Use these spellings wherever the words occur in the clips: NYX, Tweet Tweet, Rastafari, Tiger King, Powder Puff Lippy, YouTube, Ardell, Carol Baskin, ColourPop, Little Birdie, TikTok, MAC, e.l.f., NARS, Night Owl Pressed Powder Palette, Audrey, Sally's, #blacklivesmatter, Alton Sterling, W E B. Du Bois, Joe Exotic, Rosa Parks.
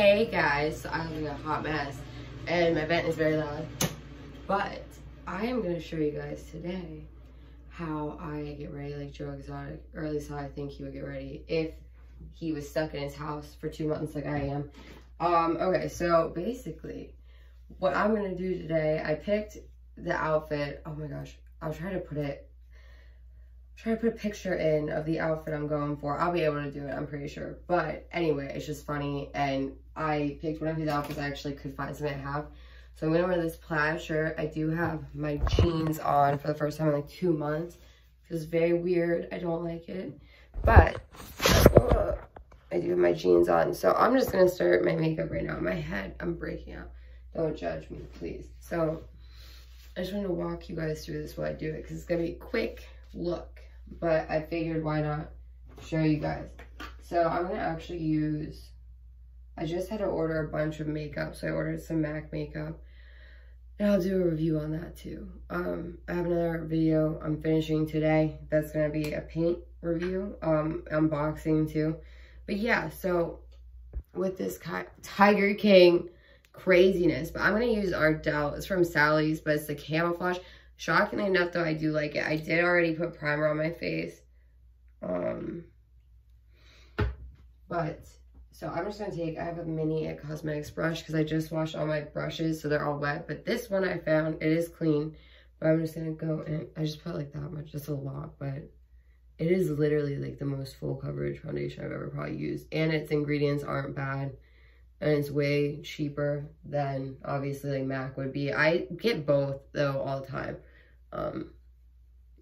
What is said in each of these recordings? Hey guys, I look like a hot mess and my vent is very loud, but I am going to show you guys today how I get ready like Joe Exotic, or at least how I think he would get ready if he was stuck in his house for 2 months like I am. Okay, so basically what I'm going to do today, I picked the outfit. Oh my gosh, I'll try to put a picture in of the outfit I'm going for. I'll be able to do it, I'm pretty sure. But anyway, it's just funny, and I picked one of his outfits I actually could find something I have. So I'm gonna wear this plaid shirt. I do have my jeans on for the first time in like 2 months. It feels very weird, I don't like it. But I do have my jeans on. So I'm just gonna start my makeup right now. My head, I'm breaking out. Don't judge me, please. So I just wanna walk you guys through this while I do it, because it's gonna be a quick look. But I figured why not show you guys. So I'm going to actually use, I just had to order a bunch of makeup, so I ordered some MAC makeup, and I'll do a review on that too. I have another video I'm finishing today that's going to be a paint review, unboxing too. But yeah, so with this Tiger King craziness, but I'm going to use Ardell. It's from Sally's, but it's the camouflage. Shockingly enough, though, I do like it. I did already put primer on my face. So I'm just going to take, I have a mini cosmetics brush because I just washed all my brushes, so they're all wet. But this one I found, it is clean. But I'm just going to go, and I just put like that much. That's a lot, but it is literally like the most full coverage foundation I've ever probably used. And its ingredients aren't bad. And it's way cheaper than, obviously, like MAC would be. I get both, though, all the time.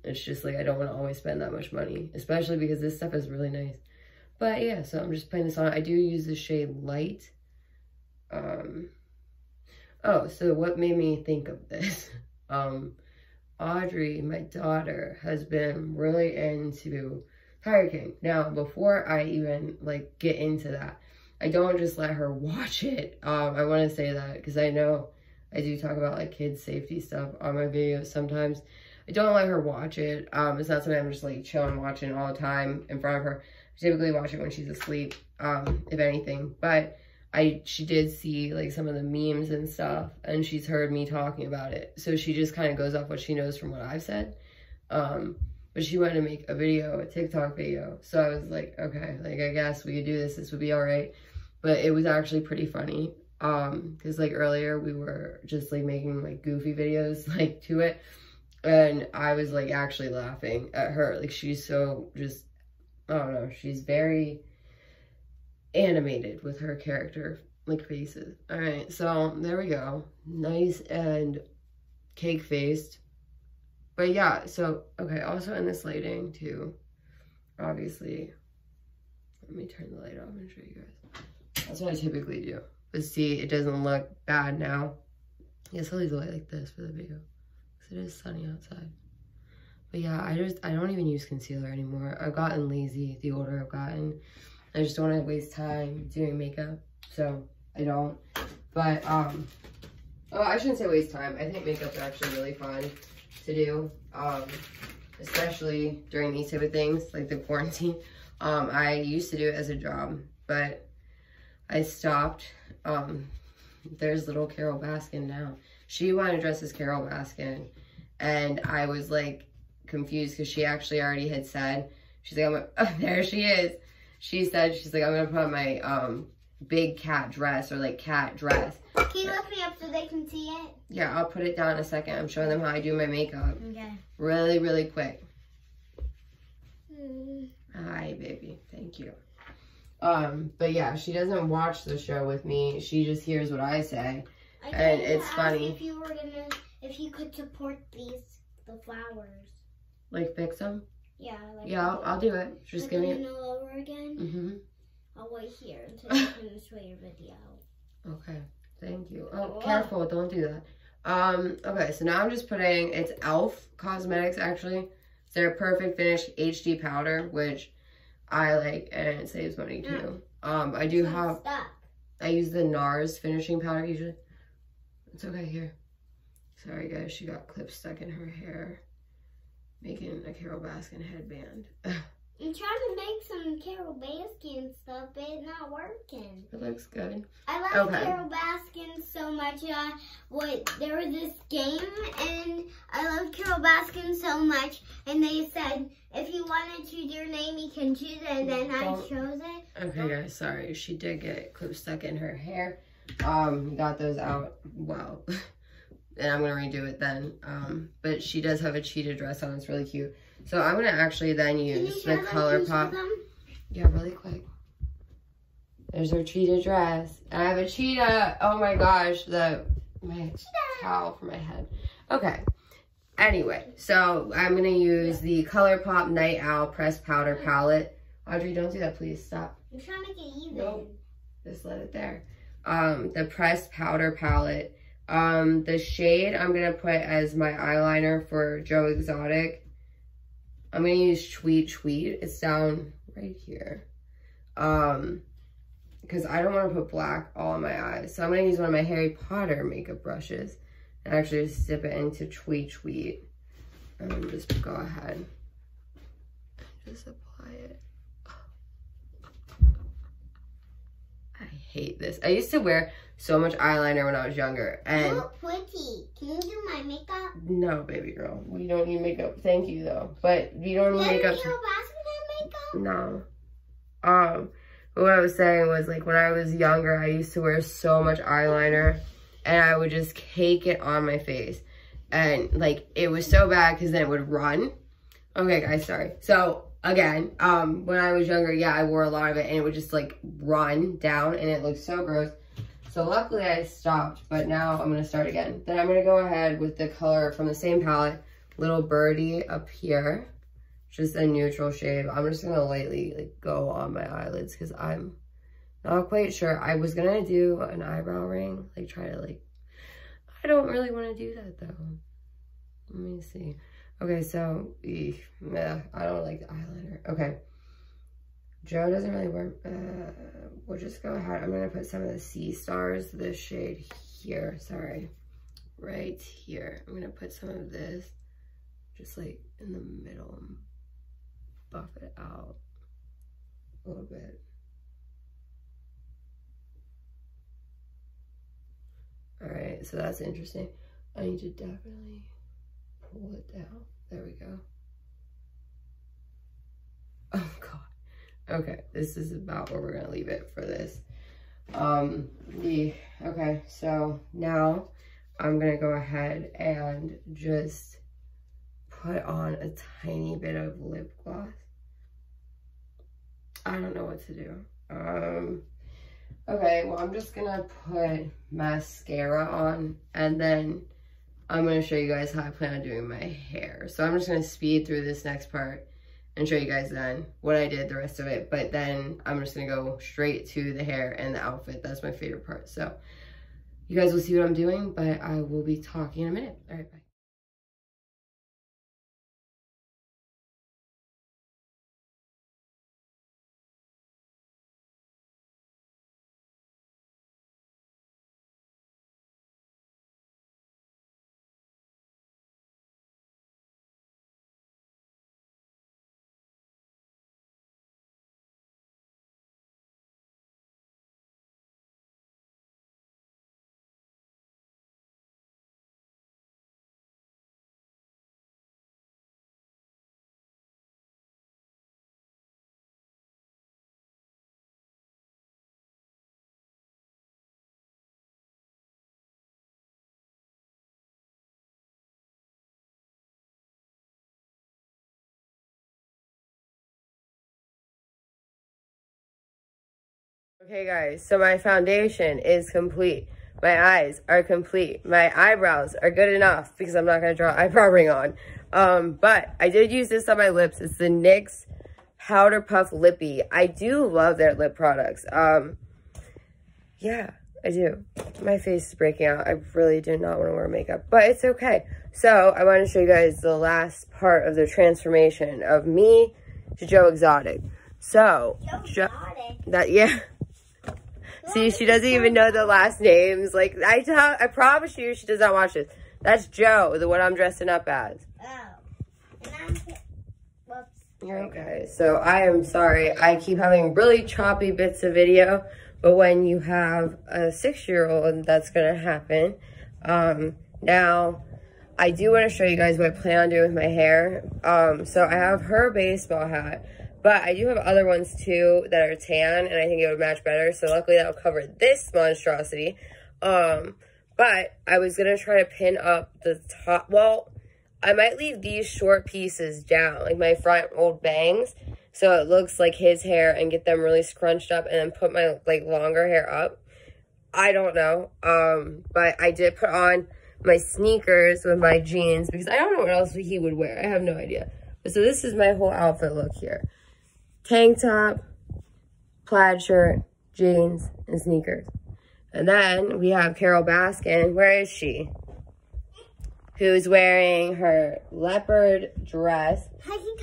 It's just like I don't want to always spend that much money, especially because this stuff is really nice. But yeah, so I'm just putting this on. I do use the shade Light. Oh, so what made me think of this? Audrey, my daughter, has been really into Tiger King. Now, before I even like get into that, I don't just let her watch it. I want to say that because I know I do talk about like kids' safety stuff on my videos sometimes. I don't let her watch it. It's not something I'm just like chilling watching all the time in front of her. I typically watch it when she's asleep, if anything. But she did see like some of the memes and stuff, and she's heard me talking about it. So she just kind of goes off what she knows from what I've said. But she wanted to make a video, a TikTok video. So I was like, okay, like I guess we could do this. This would be all right. But it was actually pretty funny. Because like earlier we were just like making like goofy videos like to it. And I was like actually laughing at her. Like she's so just, I don't know. She's very animated with her character, like faces. All right. So there we go. Nice and cake faced. But yeah, so, okay, also in this lighting too, obviously, let me turn the light off and show you guys. That's what I typically do. But see, it doesn't look bad now. I guess I'll leave the light like this for the video, because it is sunny outside. But yeah, I don't even use concealer anymore. I've gotten lazy the older I've gotten. I just don't want to waste time doing makeup, so I don't. But, oh, I shouldn't say waste time. I think makeup's actually really fun to do, especially during these type of things like the quarantine. I used to do it as a job, but I stopped. There's little Carol Baskin now. She wanted to dress as Carol Baskin, and I was like confused because she actually already had said, she's like, oh, there she is. She said, she's like, I'm gonna put on my big cat dress, or like cat dress. Can you lift me up so they can see it? Yeah, I'll put it down in a second. I'm showing them how I do my makeup. Okay. Really, really quick. Hi, baby. Thank you. But yeah, she doesn't watch the show with me. She just hears what I say, and it's funny. If you were gonna, if you could support the flowers. Like fix them? Yeah. Like yeah, I'll do it. Just give me. All over again. Mhm. I'll wait here until you finish your video. Okay, thank you. Oh, careful, don't do that. Okay, so now I'm just putting, it's e.l.f. Cosmetics, actually. It's their Perfect Finish HD Powder, which I like, and it saves money, too. I do have, I use the NARS finishing powder, usually. It's okay, here. Sorry, guys, she got clips stuck in her hair, making a Carol Baskin headband. I'm trying to make some Carol Baskin stuff, but it's not working. It looks good. I like Carol Baskin so much. There was this game, and I love Carol Baskin so much. And they said, if you want to choose your name, you can choose it, and then I chose it. Okay, guys, sorry. She did get clips stuck in her hair. Got those out. Wow. And I'm going to redo it then. But she does have a cheetah dress on. It's really cute. So I'm going to actually then use the ColourPop. Yeah, really quick. There's her cheetah dress. And I have a cheetah. Oh my gosh. My towel for my head. Okay. Anyway. So I'm going to use the ColourPop Night Owl Pressed Powder Palette. Audrey, don't do that. Please stop. I'm trying to make it even. Nope. Just let it there. The Pressed Powder Palette. The shade I'm going to put as my eyeliner for Joe Exotic. I'm going to use Tweet Tweet. It's down right here. Because I don't want to put black all in my eyes. So I'm going to use one of my Harry Potter makeup brushes and actually just dip it into Tweet Tweet. And then just go ahead and just apply it. I hate this. I used to wear so much eyeliner when I was younger. And so pretty. Can you do my makeup? No, baby girl. We don't need makeup. Thank you, though. But you don't need makeup. Carol Baskin had makeup? No. But what I was saying was, like, when I was younger, I used to wear so much eyeliner. And I would just cake it on my face. And, like, it was so bad because then it would run. Okay, guys, sorry. So... Again, when I was younger, yeah, I wore a lot of it, and it would just, like, run down, and it looked so gross. So luckily I stopped, but now I'm going to start again. Then I'm going to go ahead with the color from the same palette, Little Birdie, up here. Just a neutral shade. I'm just going to lightly, like, go on my eyelids, because I'm not quite sure. I was going to do an eyebrow ring, like, try to, like, I don't really want to do that, though. Let me see. Okay, so, I don't like the eyeliner. Okay. Joe doesn't really wear, we'll just go ahead. I'm going to put some of the sea stars, this shade here, sorry, right here. I'm going to put some of this just, like, in the middle and buff it out a little bit. All right, so that's interesting. I need to definitely... pull it down. There we go. Oh god. Okay, this is about where we're gonna leave it for this. Okay, so now I'm gonna go ahead and just put on a tiny bit of lip gloss. I don't know what to do. Okay, well, I'm just gonna put mascara on, and then I'm going to show you guys how I plan on doing my hair. So I'm just going to speed through this next part and show you guys then what I did the rest of it. But then I'm just going to go straight to the hair and the outfit. That's my favorite part. So you guys will see what I'm doing, but I will be talking in a minute. All right, bye. Okay, guys, so my foundation is complete. My eyes are complete. My eyebrows are good enough because I'm not going to draw an eyebrow ring on. But I did use this on my lips. It's the NYX Powder Puff Lippy. I do love their lip products. Yeah, I do. My face is breaking out. I really do not want to wear makeup, but it's okay. So I want to show you guys the last part of the transformation of me to Joe Exotic. So, yeah. See, she doesn't even know the last names. Like, I promise you she does not watch this. That's Joe, the one I'm dressing up as. Oh. And I'm... Whoops. Alright guys, so I am sorry, I keep having really choppy bits of video, but when you have a 6-year-old, that's going to happen. Now, I do want to show you guys what I plan on doing with my hair. So I have her baseball hat, but I do have other ones too that are tan, and I think it would match better, so luckily that will cover this monstrosity. But I was going to try to pin up the top, well, I might leave these short pieces down, like my front old bangs, so it looks like his hair, and get them really scrunched up, and then put my, like, longer hair up. I don't know, but I did put on my sneakers with my jeans, because I don't know what else he would wear. I have no idea. So this is my whole outfit look here. Tank top, plaid shirt, jeans, and sneakers. And then we have Carol Baskin. Where is she? Who's wearing her leopard dress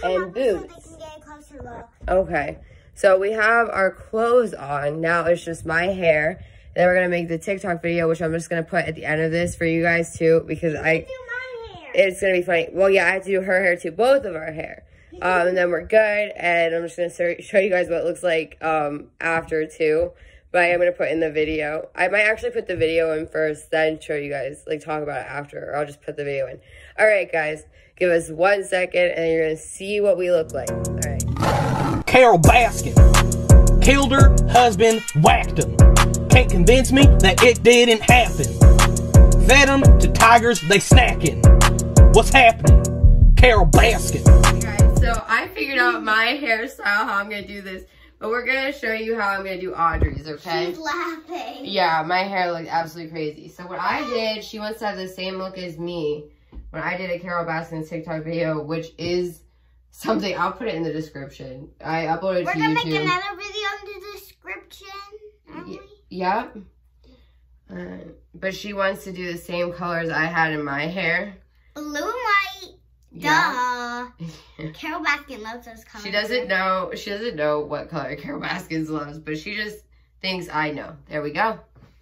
and boots. So I can get a closer look. Okay, so we have our clothes on. Now it's just my hair. Then we're going to make the TikTok video, which I'm just going to put at the end of this for you guys, too, because I... do my hair. It's going to be funny. Well, yeah, I have to do her hair, too. Both of our hair. And then we're good, and I'm just going to show you guys what it looks like after, too. But I am going to put in the video. I might actually put the video in first, then show you guys, like, talk about it after. Or I'll just put the video in. All right, guys. Give us 1 second, and you're going to see what we look like. All right. Carol Baskin. Killed her husband, whacked him. Can't convince me that it didn't happen. Fed them to tigers, they snacking. What's happening? Carol Baskin. All right, so I figured out my hairstyle, how I'm going to do this. But we're going to show you how I'm going to do Audrey's, okay? She's laughing. Yeah, my hair looked absolutely crazy. So what I did, she wants to have the same look as me when I did a Carol Baskin TikTok video, which is something. I'll put it in the description. I uploaded it to YouTube. We're going to make another video in the description, aren't we? Yep. But she wants to do the same colors I had in my hair. Blue and white. Yeah. Duh. Carol Baskin loves those colors. She doesn't know what color Carol Baskin loves, but she just thinks I know. There we go.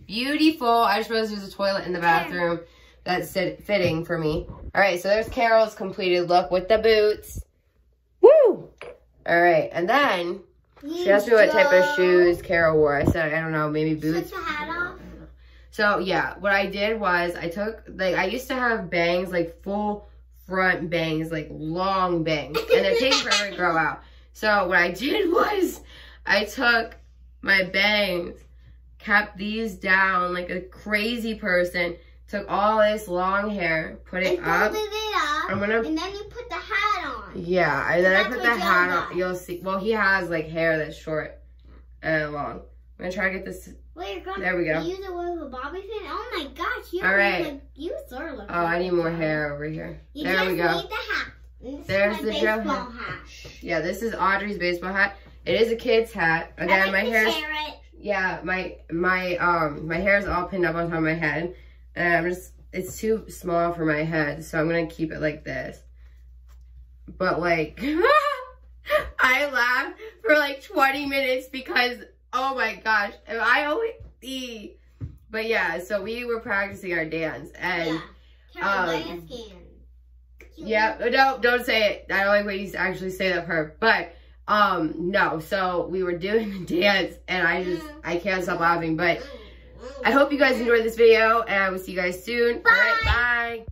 Beautiful. I just realized there's a toilet in the bathroom. That's fitting for me. All right, so there's Carol's completed look with the boots. Woo! All right, and then she asked me what type of shoes Carol wore. I said, I don't know, maybe boots. So yeah, what I did was I took, like, I used to have bangs, like full front bangs, like long bangs, and they're taking forever to grow out. So what I did was I took my bangs, kept these down like a crazy person, took all this long hair, put it up, and then you put the hat on. Yeah, and then I put the hat on. You'll see. Well, he has like hair that's short and long. I'm gonna try to get this. Wait, you're there we go. Use it with a bobby pin. Oh my gosh! You all right? Like, you sort of look. Oh, I need more hair over here. You there we go. Need the hat. There's the baseball hat. Yeah, this is Audrey's baseball hat. It is a kid's hat. Again, my hair. Yeah, my hair is all pinned up on top of my head, and I'm just. It's too small for my head, so I'm gonna keep it like this. But like, I laughed for like 20 minutes because. Oh my gosh, I always see. But yeah, so we were practicing our dance and yeah, no, don't say it. I don't like when you actually say that part. But no, so we were doing the dance and I can't stop laughing. But I hope you guys enjoyed this video and I will see you guys soon. Bye. All right, bye.